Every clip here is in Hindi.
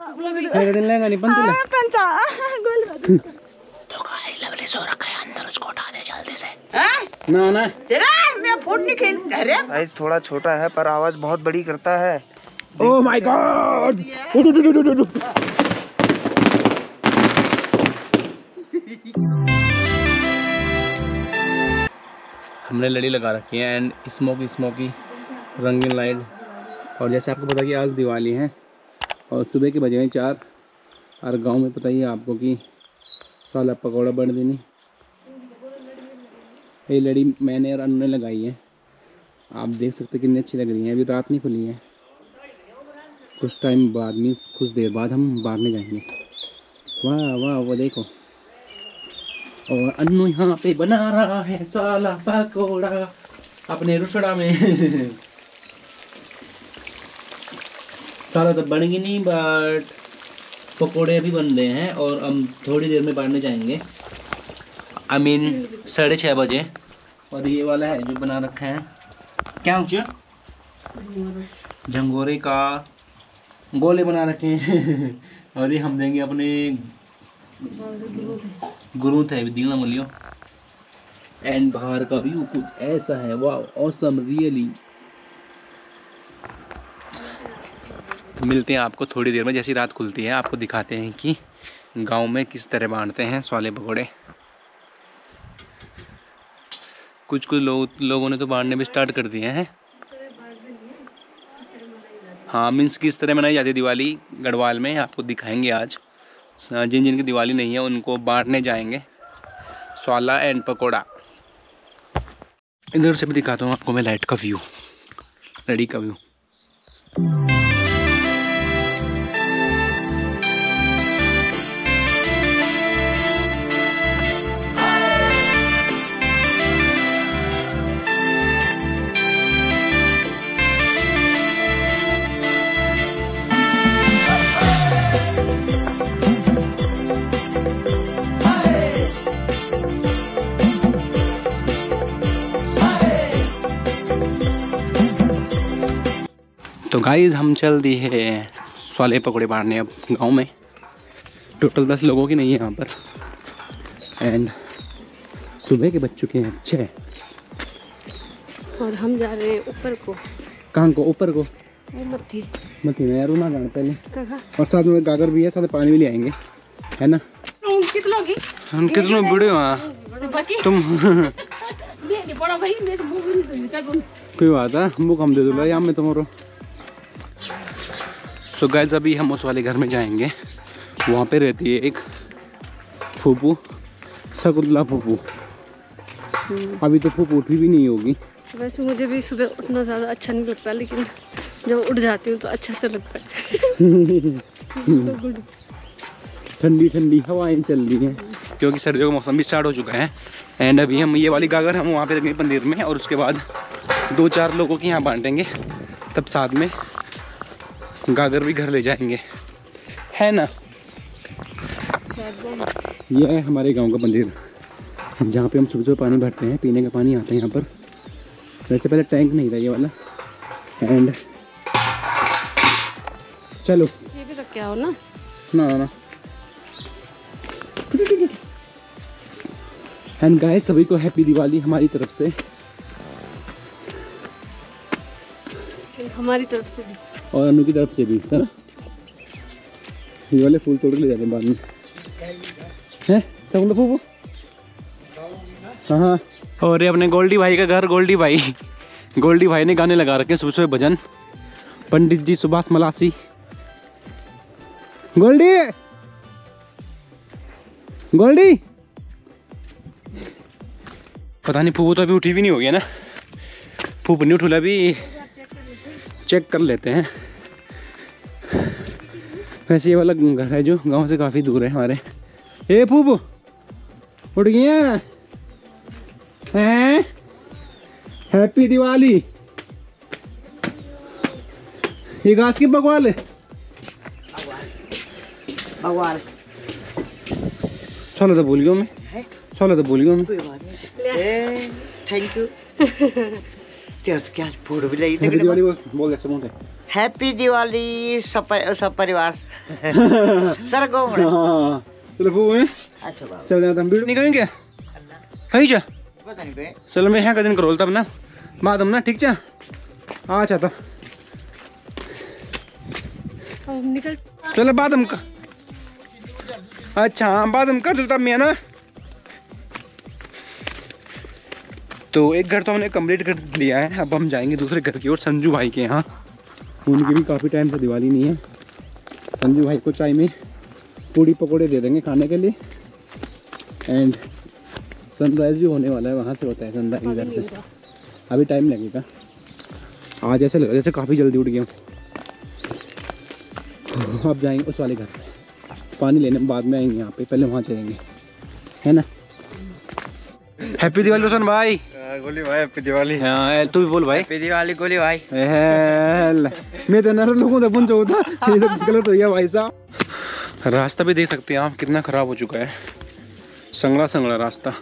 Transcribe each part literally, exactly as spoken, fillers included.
दिन लेगा नहीं गोल। तो लवली सो रखा है अंदर, उसको उठा दे जल्दी से। ना ना मैं फोन नहीं खेल। साइज थोड़ा छोटा है पर आवाज बहुत बड़ी करता है। Oh my god. हमने लड़ी लगा रखी है एंड स्मोकी स्मोकी रंगीन लाइट। और जैसे आपको पता कि आज दिवाली है और सुबह के बजे हैं चार। और गांव में पता ही है आपको कि साला पकौड़ा बन देनी। ये लड़ी मैंने और अन्नू ने लगाई है, आप देख सकते कितनी अच्छी लग रही है। अभी रात नहीं खुली है, कुछ टाइम बाद में कुछ देर बाद हम बांटने जाएंगे। वाह वाह वो देखो। और अन्नू यहाँ पे बना रहा है साला पकौड़ा अपने रुसड़ा में। सारा तो बनेगी नहीं बट पकोड़े भी बन रहे हैं और हम थोड़ी देर में बांटने जाएंगे। आई मीन साढ़े छः बजे। और ये वाला है जो बना रखा है, क्या ऊँचे झंगोरे का गोले बना रखे हैं। और ये हम देंगे अपने गुरु थे दीना मुलियों। एंड बाहर का व्यू कुछ ऐसा है। वाह ऑसम रियली। मिलते हैं आपको थोड़ी देर में, जैसी रात खुलती है आपको दिखाते हैं कि गांव में किस तरह बांटते हैं साले पकौड़े। कुछ कुछ लोग लोगों ने तो बांटने भी स्टार्ट कर दिए हैं। हाँ मीन्स किस तरह मनाई जाती है दिवाली गढ़वाल में आपको दिखाएंगे आज। जिन जिन की दिवाली नहीं है उनको बांटने जाएंगे साला एंड पकौड़ा। इधर से भी दिखाता हूँ आपको मैं लाइट का व्यू, लड़ी का व्यू। तो गाइस हम चल दिए हैं साले पकौड़े बांटने अब गांव में। टोटल दस लोगों की नहीं है यहाँ पर। एंड सुबह के बज चुके हैं छः और हम जा रहे हैं ऊपर को। कहाँ को ऊपर को? मथी मथी में यार ना जाना पहले। और साथ में गागर भी है, साथ पानी भी ले आएंगे है ना। कितनों की हम कितनों बूढ़े हो तुम। कोई बात है, बुक हम दे दूँगा यहाँ में तुम्हारो। तो so गाइस अभी हम उस वाले घर में जाएंगे, वहाँ पे रहती है एक फूफू शकुंतला फूफू। अभी तो फूफू उठी भी नहीं होगी। वैसे मुझे भी सुबह उठना ज़्यादा अच्छा नहीं लगता, लेकिन जब उठ जाती हूँ तो अच्छा से लगता है। ठंडी ठंडी हवाएं चल रही हैं क्योंकि सर्दियों का मौसम भी स्टार्ट हो चुका है। एंड अभी हम ये वाली गागर हम वहाँ पे रखेंगे पंदिर में और उसके बाद दो चार लोगों के यहाँ बांटेंगे, तब साथ में गागर भी घर ले जाएंगे है ना। ये है हमारे गांव का मंदिर जहाँ पे हम सुबह सुबह पानी भरते हैं, पीने का पानी आता है यहाँ पर। वैसे पहले टैंक नहीं था ये वाला। एंड चलो ये भी रख के आओ ना। ना ना एंड गाइस सभी को हैप्पी दिवाली हमारी तरफ से, हमारी तरफ से और अनु की तरफ से भी सर। ये वाले फूल तोड़ के ले जाते हैं बाद में है सब लोग। हाँ हाँ और ये अपने गोल्डी भाई का घर। गोल्डी भाई गोल्डी भाई ने गाने लगा रखे सुबह सुबह भजन। पंडित जी सुभाष मलासी। गोल्डी गोल्डी पता नहीं फूफू तो अभी उठी भी नहीं हो गया ना। फूफू नहीं उठूला भी, चेक कर लेते हैं। वैसे ये वाला घर है जो गांव से काफ़ी दूर है हमारे। ए फूफू उठ गया हैं, हैप्पी दिवाली। ये गाछ की बगवाल है, बगवाल। चलो तो भूल गया मैं, चलो तो भूल गया मैं। Thank you. क्या क्या फूड भी लगी। हैप्पी दिवाली बोल, बोल दे सब। हैप्पी दिवाली सब परिवार। हाँ चलो वो है अच्छा बाबा चल जाता हम वीडियो निकालेंगे क्या कहीं जा पता नहीं पे चलो मैं यहाँ का दिन करोल तब ना बाद हम ना ठीक चा आ जाता हम निकल चलो बाद हम का अच्छा हाँ बाद हम कर दो तब मैं ना तो एक घर तो हमने कंप्लीट कर लिया है। अब हम जाएंगे दूसरे घर की ओर संजू भाई के यहाँ। उनकी भी काफ़ी टाइम से दिवाली नहीं है। संजू भाई को चाय में पूड़ी पकोड़े दे देंगे खाने के लिए। एंड सनराइज़ भी होने वाला है, वहाँ से होता है सनराइज इधर से। अभी टाइम लगेगा। आज ऐसे लगा जैसे काफ़ी जल्दी उठ गया हूँ। अब जाएंगे उस वाले घर पर पानी लेने, बाद में आएंगे यहाँ पे, पहले वहाँ चलेंगे, है ना। हैप्पी दिवाली रोशन भाई। गोली भाई हैप्पी दिवाली। हां तू भी बोल भाई हैप्पी दिवाली गोली भाई। मैं तो नर लोगों से बुंजो था, ये तो गलत हो गया भाई साहब। रास्ता भी देख सकते हैं आप कितना खराब हो चुका है, संगड़ा संगड़ा रास्ता।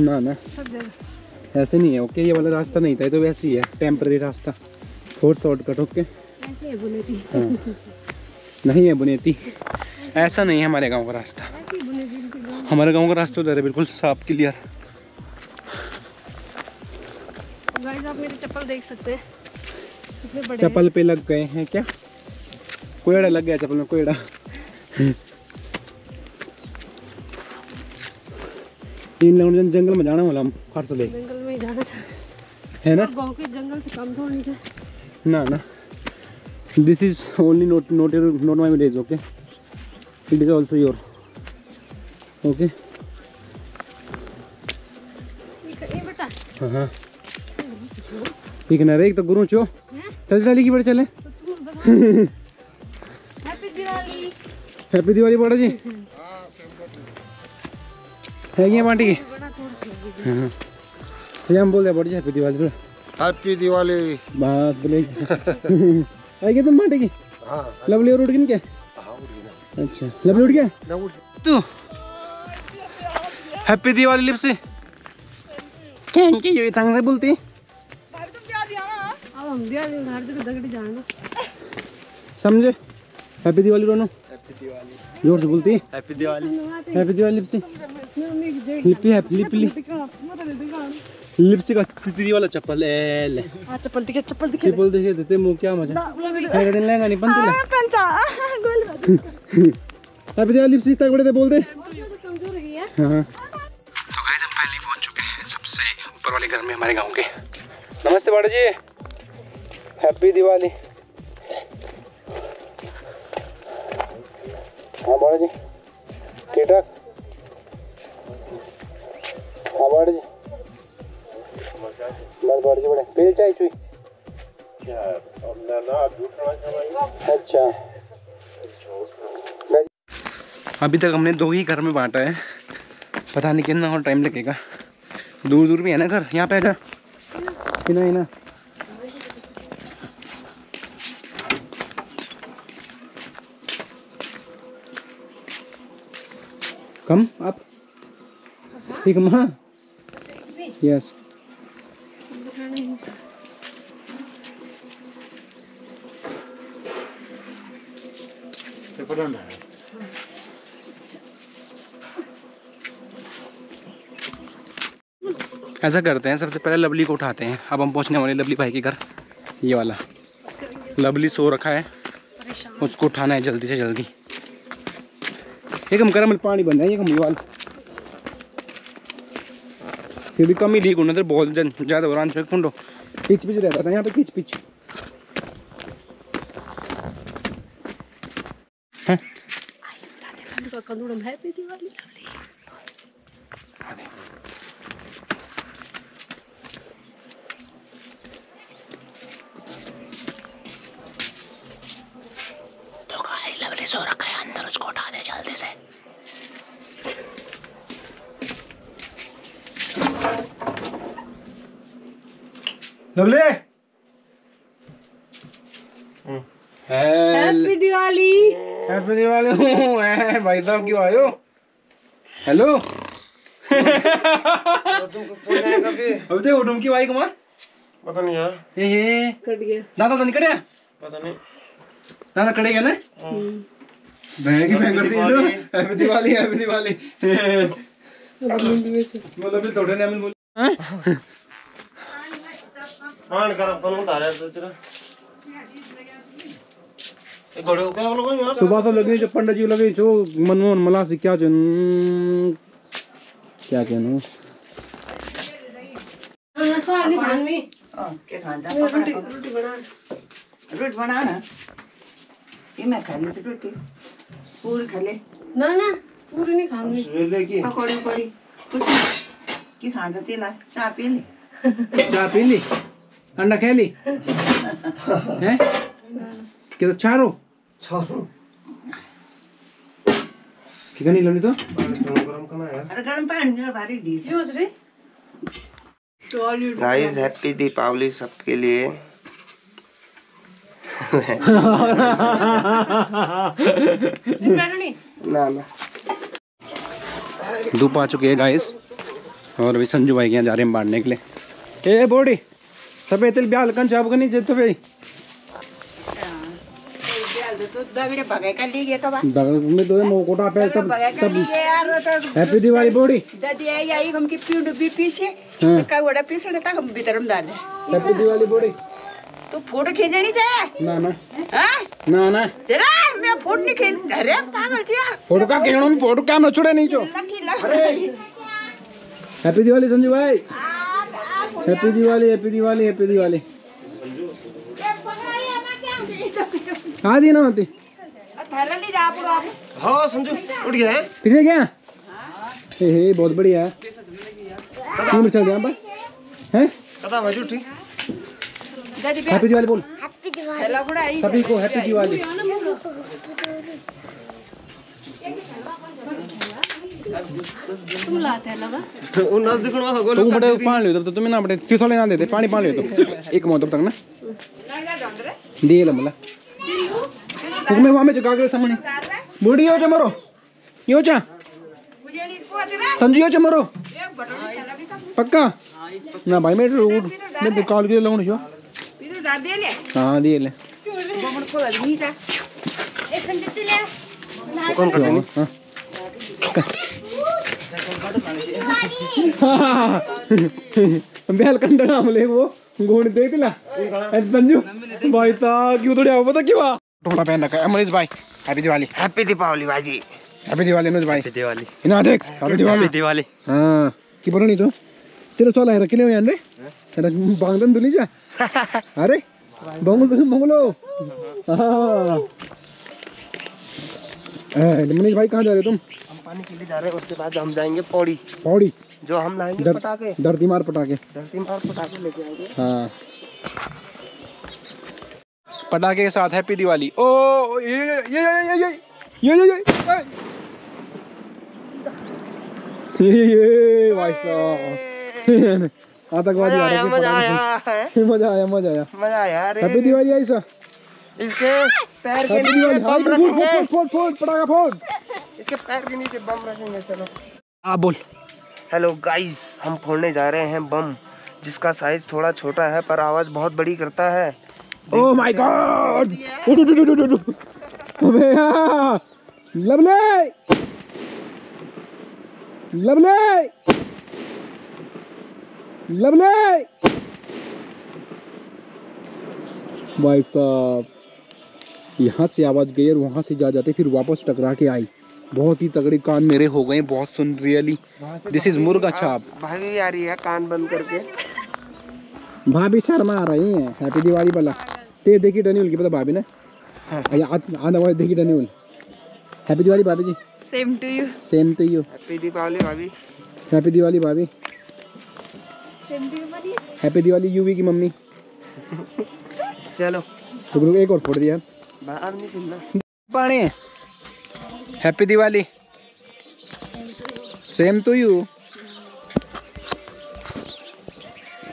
ना ना ऐसे नहीं है। ओके ये वाला रास्ता नहीं था, ये तो वैसे ही है टेम्परेरी रास्ता, थोड़ा शॉर्टकट। ओके ऐसे है बुनेती नहीं है, बुनेती ऐसा नहीं है। हमारे गांव का रास्ता, हमारे गांव का रास्ता उधर है बिल्कुल साफ क्लियर। गाइस आप मेरी चप्पल देख सकते हैं, चप्पल पे लग गए हैं क्या, कोयड़ा लग गया चप्पल में, कोयड़ा। इन लोगों ने जंगल में जाना वाला, हम फारसा ले जंगल में जाना था, है ना। गांव के जंगल से कम थोड़ी है ना ना। This is only not not not my village. Okay it is also your. Okay हाँ ठीक है ना रे। एक तो गुरु चो चल चली की बड़े चले। हैप्पी दिवाली हैप्पी दिवाली बड़ा जी है बाटी की। हाँ तो हम बोल रहे बड़े जी हैप्पी दिवाली हैप्पी दिवाली बस बोले आएगी तुम बाटी की। लवली और उठ गिन के अच्छा लवली उठ गया तू। Happy Diwali Lipsi thank you. Thanks बोलती समझे। हैप्पी दिवाली रोनो जोर से बोलती। Happy Diwali happy Diwali Lipsi Lipi happy लिपि लिप्सी का टूटी वाला चप्पल ए ले। हां चप्पल दिखे चप्पल दिखे बोल दे देते मुंह क्या मजा है। दिन लेगा नहीं बनते ले पंचा गोल हैप्पी दिवाली लिप्सी तक बड़े दे बोल दे। हां तो गाइस हम पहले पहुंच चुके हैं सबसे ऊपर वाले घर में हमारे गांव के। नमस्ते बाड़ा जी हैप्पी दिवाली। हां बाड़ा जी ठीक ठाक। हां बाड़ा जी बस बाड़ा जी बड़े पेल चाय चुई क्या अपना ना दूसरा खाना। अच्छा अभी तक हमने दो ही घर में बांटा है, पता नहीं कितना और टाइम लगेगा। दूर दूर में है ना घर, यहाँ पे है ना ना ना। कम आप ठीक माँ यस। ऐसा करते हैं सबसे पहले लवली को उठाते हैं। अब हम पहुंचने वाले लवली भाई के घर। ये वाला लवली सो रखा है, उसको उठाना है जल्दी से जल्दी। ये कम गर्म पानी बन जाए, ये कम ये वाला फिर भी कम ही लीक होना था, बहुत ज़्यादा उरान चौक फूंडो पिच पिच रहता था यहाँ पे पिच पिच। सो रखा है अंदर, उसको उठा दे जल्दी से। Lovely happy Diwali happy Diwali. भाई साहब क्यों आयो। हेलो अब देखो डुमकी भाई कुमार पता नहीं यार, हे हे कट गया दादा, तो नहीं कटे पता नहीं दादा, कट गया ना बहन की बहन कर दी लो। हैप्पी दिवाली, हैप्पी दिवाली बोलो भी थोड़े ने बोल हैं मान कर अपन उठा रहा है सोच रहा एक घोड़े ऊपर बोलो यार। सुबह से लगी जो पंडित जी लगे जो मनमोहन मला से क्या जो क्या कहनो स्वागत खान में के खांदा रोटी रोटी बना रोटी बना ना ये मैं खा लूं रोटी पूरी खा ले ना ना पूरी नहीं खाऊंगी सवेरे की पकौड़ी पड़ी कुछ की खांदा तेला चाय पी ले चाय पी ले अंडा खा ली हैं के तो चारो चारो की गनी लनी तो गरम करना यार अरे गरम पानी में भारी डीज हो रे। गाइस हैप्पी दीपावली सबके लिए। ना ना धूप आ चुकी है गाइस और अभी संजू भाई के यहाँ जा रहे हैं बांटने के लिए। ए बोड़ी सबे तिल ब्याल कन चाब कनी जे तो भाई तो दाविरे बगाई का ली गया तो बा बगाई में तो मोकोटा पे तब तब यार तो हैप्पी दिवाली बोड़ी दादी आई आई हम की पिंड भी पीसे का वड़ा पीसे ना तक हम भीतर में डाल दे। हैप्पी दिवाली बोड़ी तो फोटो खींचनी चाहिए ना ना हां ना ना जरा मैं फोटो नहीं खींच अरे पागल जिया फोटो का खींचो में फोटो काम न छोड़े नहीं जो। अरे हैप्पी दिवाली संजू भाई, happy Diwali, happy Diwali, happy Diwali. हाँ दी ना होती हाँ संजू उठ गया है पीछे क्या हे हे बहुत बढ़िया है चल गया हैं हैप्पी दिवाली बोल सभी को हैप्पी दिवाली। तुम लाते है लगा वो नस दिखणवा सगो तू बड़े पाणी लियो तो तुम्ही ना बड़े तिथोले ना देते पाणी पाणी लियो तो एक मोत तक ना देला मला तू में वामे जगागरे सामने बूढ़ी हो जमरो यो जा संजू यो जमरो पक्का ना भाई मैं रोड मैं काल के लाऊं यो पीरो दा दे ले हां दे ले बमन को लगी था एक संजू चले कौन करते नहीं हां बेल कंडा हमले वो गोण दे दिला संजू भाई साहब क्यों थोड़ी आओ पता क्यों टोपा पहन रखा है अमरीश भाई। हैप्पी दिवाली, हैप्पी दीपावली भाई जी, हैप्पी दिवाली अनुज भाई, हैप्पी दिवाली इना देख हैप्पी दिवाली दिवाली हां की बोलनी तो तेरे सोला है रखले हो यार रे तेरा बांगदन दुली जा अरे बांगदन मंगलो हां ए मनीष भाई कहां जा रहे हो तुम? हम पानी पीने जा रहे हैं उसके बाद हम जाएंगे पौड़ी। पौड़ी जो हम लाएंगे पटाखे धरती मार पटाखे धरती मार पटाखे लेके आएंगे हां पटाखे के साथ हैप्पी दिवाली। ओ ये ये ये ये ये ये ये भाई साहब आतंकवादी आ रहे हैं। मजा आया मजा आया मजा आया मजा आया रे हैप्पी दिवाली ऐसा इसके पैर के नीचे बम रखेंगे फूट फूट फूट पटाखा फूट इसके पैर के नीचे बम रखेंगे। चलो आ बोल। हेलो गाइस हम फोड़ने जा रहे हैं बम जिसका साइज थोड़ा छोटा है पर आवाज बहुत बड़ी करता है। ओह माय गॉड अबे यार लवली लवली लवली भाई साहब यहाँ से आवाज़ गई और वहाँ से जा जाते फिर वापस टकरा के आई। बहुत ही तगड़े कान मेरे हो गए बहुत सुन रियली दिस इज मुर्गा छाप। भाभी आ रही है कान बंद करके भाभी शर्मा आ रही है। हैप्पी दिवाली वाला ते देखी डनियल की पता भाभी ने आना वाली देखी डनियल। हैप्पी दिवाली भाभी जी same to you same to you. Happy Diwali भाभी हैप्पी दिवाली भाभी same to you happy Diwali Yuvi की मम्मी। चलो तो एक और फोड़ दिया अब नहीं सुनना पानी। Happy Diwali same to you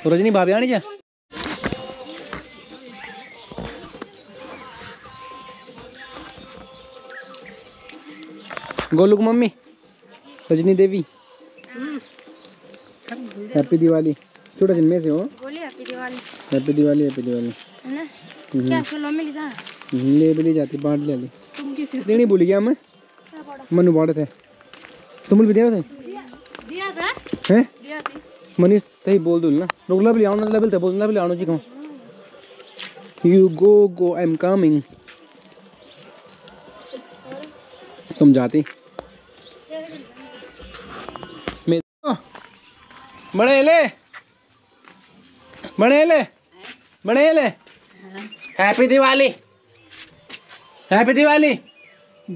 Rajni भाभी आनी जा। गोलू की मम्मी रजनी देवी हैप्पी दिवाली छोटा जिनमें से हो। Happy Diwali happy Diwali happy Diwali है ना। क्या फूलों में लिया ले भी ले जाती बांट ले ले तुम किसी देनी भूल गया मैं मनु बांटे थे तुम भी दिया थे दिया था हैं दिया थी मनीष तई बोल दूल ना रोगला भी आऊं ना लेवल ते बोलना भी आनो जी को you go go I am coming तुम जाती मैं बड़े ले बनेले बनेले हैप्पी दिवाली हैप्पी दिवाली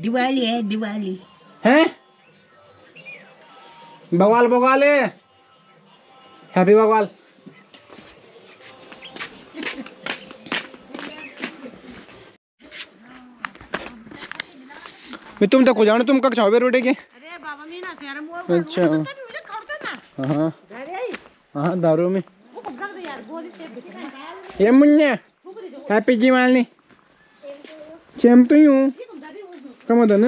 दिवाली है दिवाली हैं बवाल बवाल है हैप्पी बवाल मैं तुम तक हो जाओ तुम कक्षा बेर बैठे के अरे बाबा मैं ना शर्म वो अच्छा हां हां दारू में ये मुन्ने हैप्पी दिवाली चैंपियन कमा दन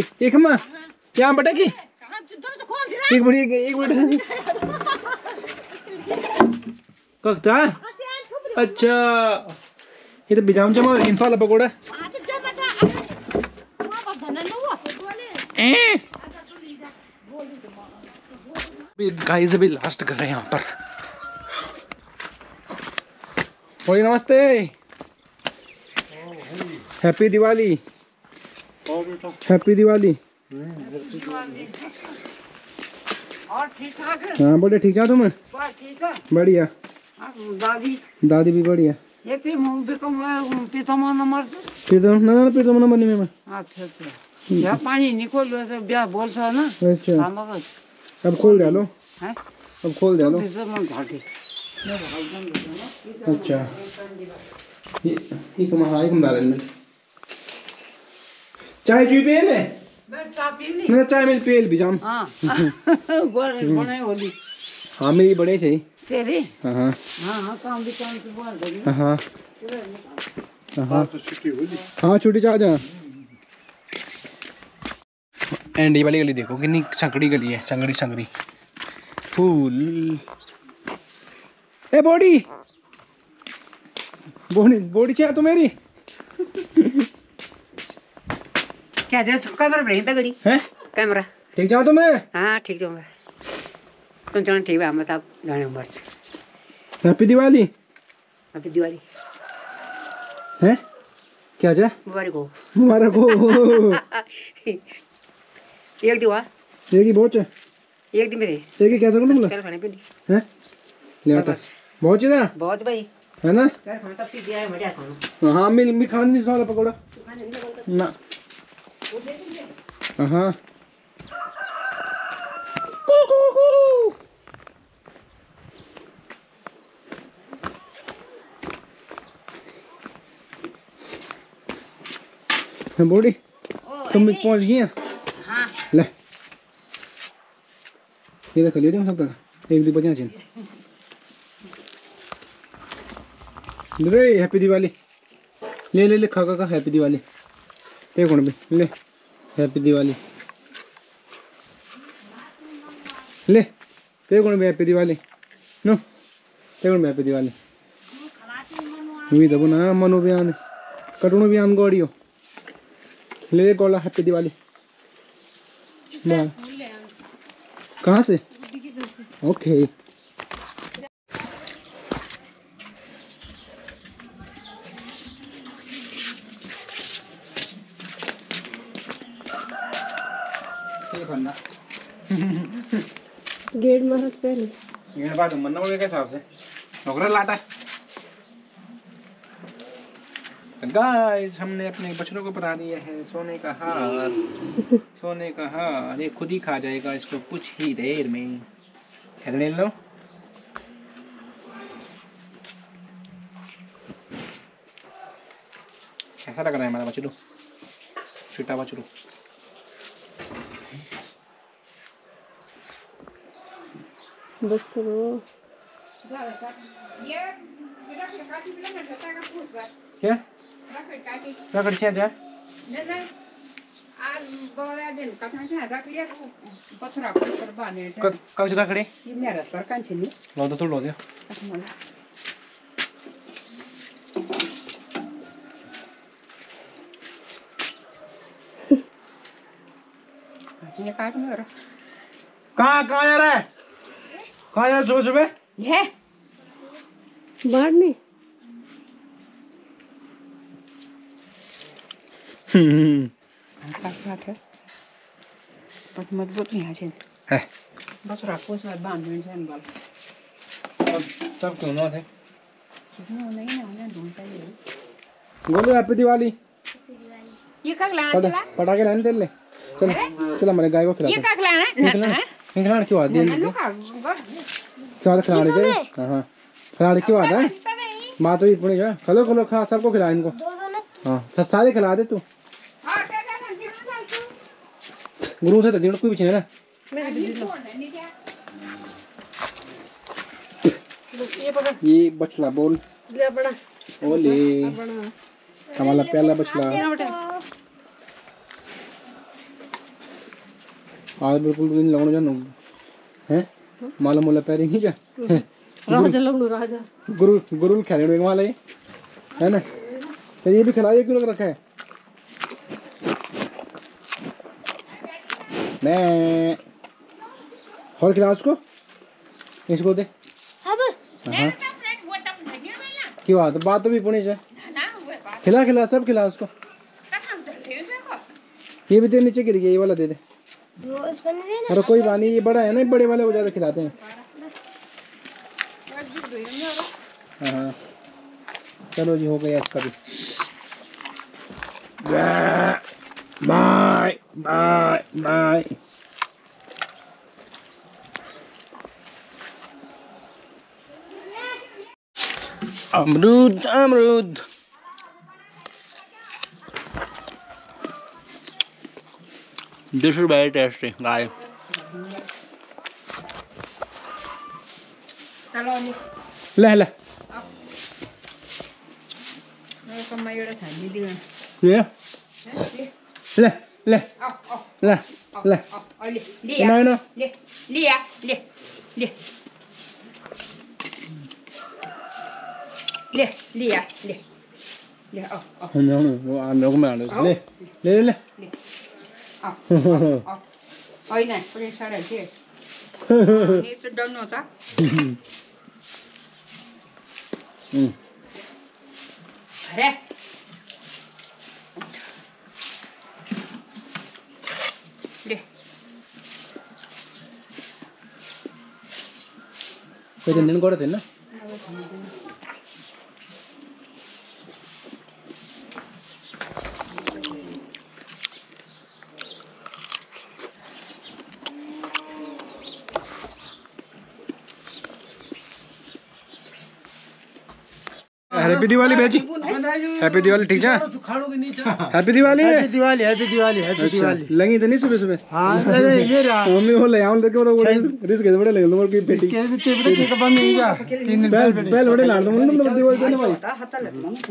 एक एक मां क्या बेटा की एक बड़ी एक बड़ी कक्ता अच्छा ये तो बिजाम जमा इंसान पकोड़ा गाइस अभी लास्ट कर रहे हैं यहाँ पर। बोलिए नमस्ते हैप्पी दिवाली हैप्पी दिवाली और ठीक ठाक हाँ बोले ठीक है तुम बढ़िया दादी दादी भी बढ़िया प्रीतम नंबर प्रीतम ना ना प्रीतम नंबर नहीं मैं अच्छा अच्छा पानी निकल बोल सो ना अच्छा अब खोल दे लो अब खोल दे लो अच्छा ये एक महा एक मंदारन में चाय जी पी ले मैं चाय पी ली मैं चाय मिल पी ले बिजाम हां बोल बोले होली हां मेरी बड़े से तेरी हां हां हां काम भी काम से बोल दे हां हां तो छुट्टी होली हां छुट्टी चाह जा एंड ये वाली गली देखो कितनी संकड़ी गली है संगड़ी संगड़ी फूल ए बॉडी बॉडी बॉडी चाहिए तो मेरी क्या दे कैमरा बनी था गड़ी हैं कैमरा ठीक जाओ तुम हां ठीक जाओ मैं तुम जान ठीक है हम तो जाने उम्र से हैप्पी दिवाली हैप्पी दिवाली हैं क्या जा मुबारक हो मुबारक हो एक दिवा एक ही बहुत है एक दिन में दे एक ही कैसा करूंगा कर खाने पे हैं ले आता बहुत ज्यादा बहुत भाई है ना कर खाने तब भी दिया है मजा आता हां मैं मैं खाने नहीं साला पकोड़ा ना हां कू कू कू हम बॉडी तुम पहुंच गई हैं ले ये देख लियो तुम सब तक एक रुपया चीन रे हैप्पी दिवाली ले ले ले खा खा हैप्पी दिवाली ते कौन भी ले हैप्पी दिवाली ले ते कौन भी हैप्पी दिवाली नो ते कौन भी हैप्पी दिवाली वी दबो ना मनो बयान कटुनो बयान गोड़ियो ले ले गोला हैप्पी दिवाली कहाँ से ओके गेट मत पहले ये बात मनना पड़ेगा हिसाब से नौकरा लाटा गाइस हमने अपने बच्चों को बना दिया है सोने का हार सोने का हार ये खुद ही खा जाएगा इसको कुछ ही देर में ले लो कैसा लग रहा है हमारा बच्चों छोटा बच्चों बस करो क्या रगड़ क्या जा नजर आज बोला दिन कतना जा रख लिया पत्थरा पर बाने कब कब रखड़े ये मेरा पर कांचनी लो तो थोड़ा लो दे कहाँ कहाँ जा रहा है? कहाँ जा सुबह सुबह बाद में? बट मजबूत नहीं है है। बस रखो उसमें सब क्यों ना थे? बोलो हैप्पी दिवाली। ये क्या खिलाना? पटाखे लाने तेरे लिए। चल चल हमारे गाय को खिला। ये क्या खिलाना है? खिलाना क्यों आती है? खिला दे तेरे। हाँ हाँ खिला दे क्यों आता है? माँ तो भी पुणे का खलो खलो खा सबको खिला इनको। हाँ सब सारे खिला दे तू। गुरु थे तो दिन कोई भी चीज़ ना। ये बचला बोल ले बड़ा ओले कमाल प्याला बचला आज बिल्कुल भी नहीं लगनो जानो हैं माला मोला पैरी नहीं जा राजा लगनो राजा गुरु गुरुल खेले में वाला है है ना तो ये भी खिलाए क्यों रखा है मैं और खिलाओ उसको इसको दे सब क्यों बात तो भी पुणे जाए खिला खिला सब खिला उसको ये भी दे नीचे गिर गया ये वाला दे दे अरे कोई बात नहीं ये बड़ा है ना बड़े वाले वो ज्यादा खिलाते हैं हाँ चलो जी हो गया इसका भी बाय बाय बाय अमरूद अमरूद this is very tasty guys चलो ले ले ये ले ले ले ले ले ना ले लिया ले ले ले लिया ले ले आओ आओ नो नो आ नो में आ ले ले ले ले आओ ओए ना पूरे सारे ये ये तो डन होता हम्म अरे ले कोई दिन कोड़ते ना हैप्पी दिवाली भैया जी हैप्पी दिवाली ठीक है happy Diwali happy Diwali happy Diwali happy Diwali लगी तो नहीं सुबह सुबह हां अरे ये रहा मम्मी वो ले आऊं तो के वो रिस्क है बड़े ले लो मेरी बेटी के बेटे बेटे के बम नहीं जा तीन बैल बैल बड़े लाड़ दो मतलब दिवाली देने भाई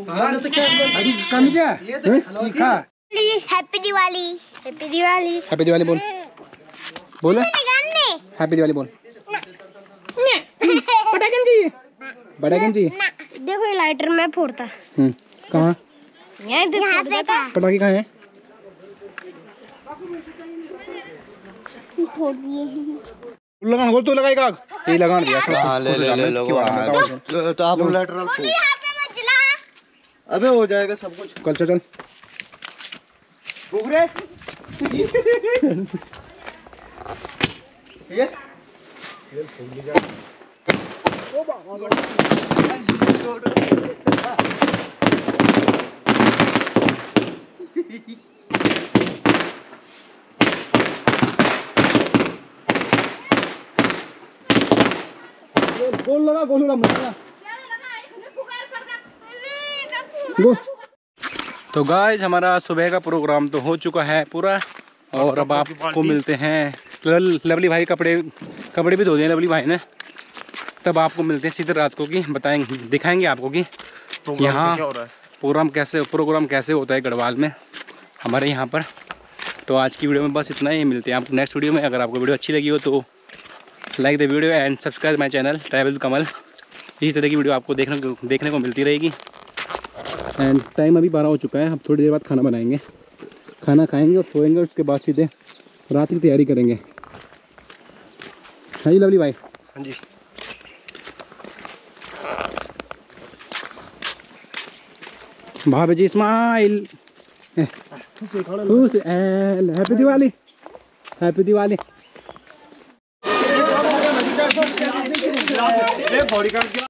हां तो क्या अभी कम जा ये तो खा happy Diwali happy Diwali happy Diwali बोल बोल हैप्पी दिवाली बोल पटाखन चाहिए पटाखन चाहिए देखो ये लाइटर मैं फोड़ता हम्म कहाँ यहाँ पे था पटाखे कहाँ है फोड़ दिए लगान बोल तू लगाएगा आग ये लगान दिया हाँ ले ले ले लोगों तो तो आप लाइटर रख दो अबे हो जाएगा सब कुछ कल चल चल बुगरे ये ओ बाबा गोल लगा गोल लगा तो गाइस हमारा सुबह का प्रोग्राम तो हो चुका है पूरा और अब आपको मिलते हैं लवली भाई कपड़े कपड़े भी धो दिए लवली भाई ने तब आपको मिलते हैं सीधे रात को कि बताएंगे दिखाएंगे आपको कि यहाँ प्रोग्राम कैसे प्रोग्राम कैसे होता है गढ़वाल में हमारे यहाँ पर। तो आज की वीडियो में बस इतना ही मिलते हैं आपको नेक्स्ट वीडियो में। अगर आपको वीडियो अच्छी लगी हो तो like the video and subscribe my channel travel with Kamal. इसी तरह की वीडियो आपको देखने को देखने को मिलती रहेगी। एंड टाइम अभी बारह हो चुका है, अब थोड़ी देर बाद खाना बनाएंगे, खाना खाएँगे और सोएंगे, उसके बाद सीधे रात की तैयारी करेंगे। हाँ जी लवली भाई। हाँ जी भाभी जी स्माइल, खुश, हैप्पी दिवाली, हैप्पी दिवाली।